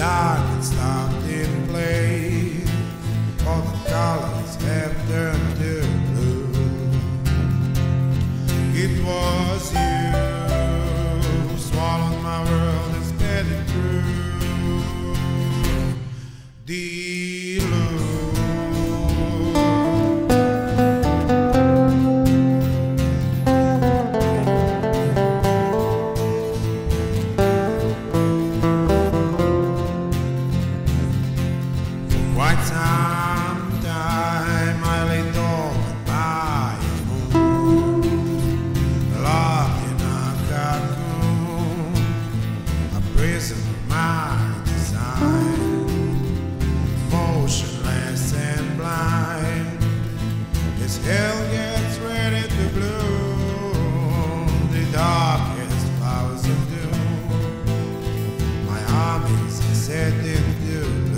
dark and stopped in place, for the colors have turned to blue. It was you who swallowed my world and sped it through. Quite some time I lay dormant by your moon, locked in a cocoon, a prison of my design. Motionless and blind, as hell gets ready to bloom, the darkest flowers of doom, my armies are set in doom.